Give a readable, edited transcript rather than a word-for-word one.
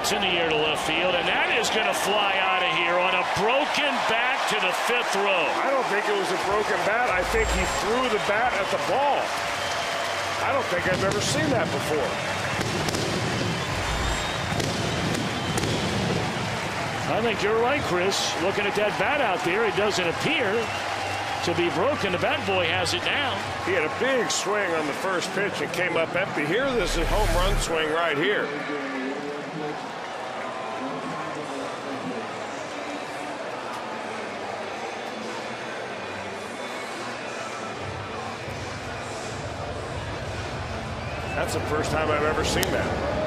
That's in the air to left field, and that is going to fly out of here on a broken bat to the fifth row. I don't think it was a broken bat. I think he threw the bat at the ball. I don't think I've ever seen that before. I think you're right, Chris. Looking at that bat out there, it doesn't appear to be broken. The bat boy has it now. He had a big swing on the first pitch and came up empty. Here, this is a home run swing right here. That's the first time I've ever seen that.